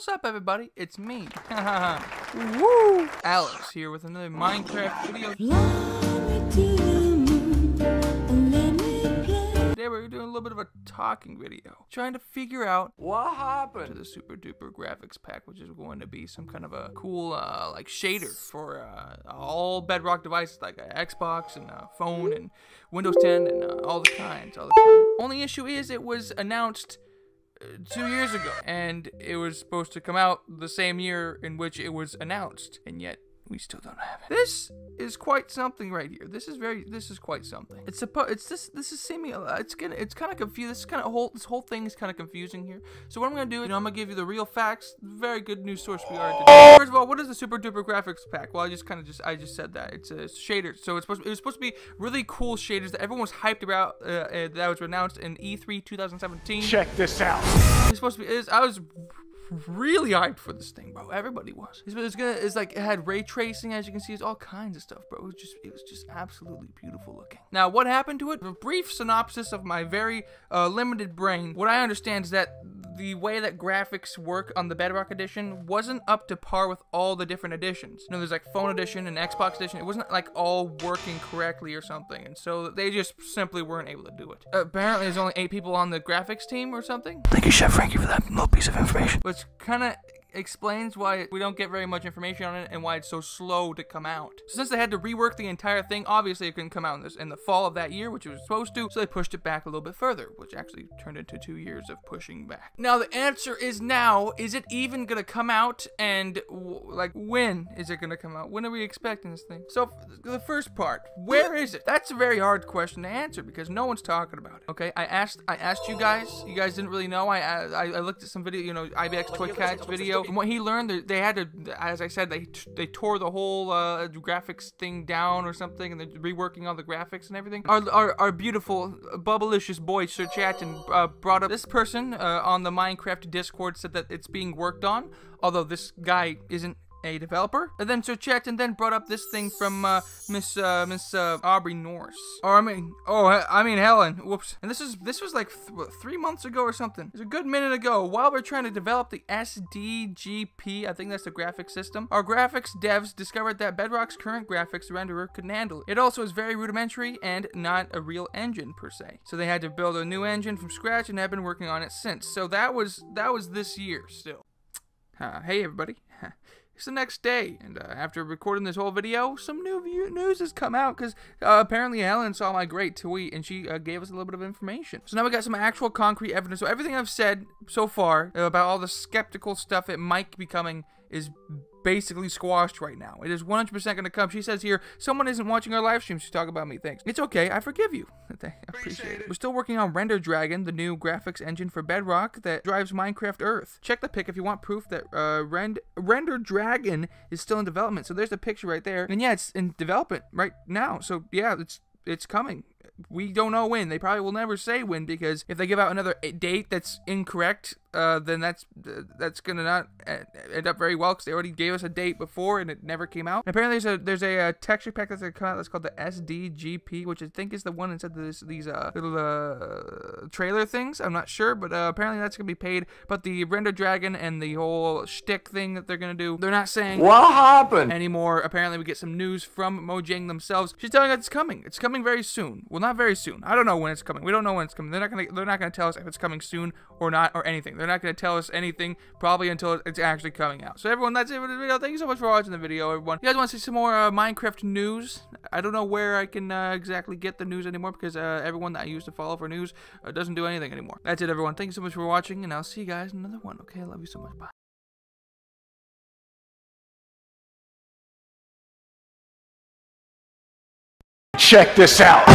What's up, everybody? It's me, woo! Alex here with another Minecraft video. Today we're doing a little bit of a talking video, trying to figure out what happened to the Super Duper Graphics Pack, which is going to be some kind of a cool like shader for all Bedrock devices, like Xbox and phone and Windows 10 and all the kinds. Only issue is it was announced 2 years ago, and it was supposed to come out the same year in which it was announced, and yet we still don't have it. This is quite something right here. This is quite something. It's kind of confused. This whole thing is kind of confusing here. So what I'm gonna do, I'm gonna give you the real facts. Very good news source we are today. First of all, what is the Super Duper Graphics Pack? Well, I just said that. It's a shader. So it was supposed to be really cool shaders that everyone was hyped about. That was announced in E3 2017. Check this out. It's supposed to be. I was really hyped for this thing, bro. Everybody was. It had ray tracing, as you can see. It's all kinds of stuff, bro. It was just absolutely beautiful looking. Now, what happened to it? A brief synopsis of my very limited brain. What I understand is that the way that graphics work on the Bedrock edition wasn't up to par with all the different editions. You know, there's like phone edition and Xbox edition. It wasn't like all working correctly or something, and so they just simply weren't able to do it. Apparently, there's only 8 people on the graphics team or something. Thank you, Chef Frankie, for that little piece of information. Which kind of explains why we don't get very much information on it and why it's so slow to come out. So since they had to rework the entire thing, obviously it couldn't come out in the fall of that year, which it was supposed to, so they pushed it back a little bit further, which actually turned into 2 years of pushing back. Now the answer is now, is it even gonna come out, and like when is it gonna come out? When are we expecting this thing? So the first part, where is it? That's a very hard question to answer because no one's talking about it. Okay, I asked you guys didn't really know. I looked at some video, you know, IBX Toy Cat's video. From what he learned, they had to, as I said, they tore the whole graphics thing down or something, and they're reworking all the graphics and everything. Our beautiful, bubblicious boy, Sir Chatton, brought up this person on the Minecraft Discord, said that it's being worked on, although this guy isn't a developer. And then Sir Chatton then brought up this thing from Miss Aubrey Norse. Or I mean Helen. Whoops. And this was like 3 months ago or something. It was a good minute ago. While we're trying to develop the SDGP, I think that's the graphics system, our graphics devs discovered that Bedrock's current graphics renderer couldn't handle it. It also is very rudimentary and not a real engine per se. So they had to build a new engine from scratch and have been working on it since. So that was this year still. Hey everybody. It's the next day, and after recording this whole video, some new news has come out, because apparently Helen saw my great tweet, and she gave us a little bit of information. So now we got some actual concrete evidence. So everything I've said so far about all the skeptical stuff it might be coming is basically squashed right now. It is 100% going to come. She says here, someone isn't watching our live stream. She's talking about me. Thanks. It's okay. I forgive you. I appreciate it. We're still working on Render Dragon, the new graphics engine for Bedrock that drives Minecraft Earth. Check the pic if you want proof that Render Dragon is still in development. So there's the picture right there. And yeah, it's in development right now. So yeah, it's coming. We don't know when. They probably will never say when, because if they give out another date that's incorrect, then that's gonna not end up very well, because they already gave us a date before and it never came out. And apparently there's a texture pack that's gonna come out that's called the SDGP, which I think is the one inside these little trailer things. I'm not sure, but apparently that's gonna be paid. But the Render Dragon and the whole shtick thing that they're gonna do, they're not saying what happened anymore. Apparently we get some news from Mojang themselves. She's telling us it's coming. It's coming very soon. Well, not very soon. I don't know when it's coming. We don't know when it's coming. They're not gonna tell us if it's coming soon or not or anything. They're not going to tell us anything probably until it's actually coming out. So everyone, that's it for the video. Thank you so much for watching the video, everyone. If you guys want to see some more Minecraft news, I don't know where I can exactly get the news anymore, because everyone that I used to follow for news doesn't do anything anymore. That's it, everyone. Thank you so much for watching, and I'll see you guys in another one. Okay, I love you so much. Bye. Check this out.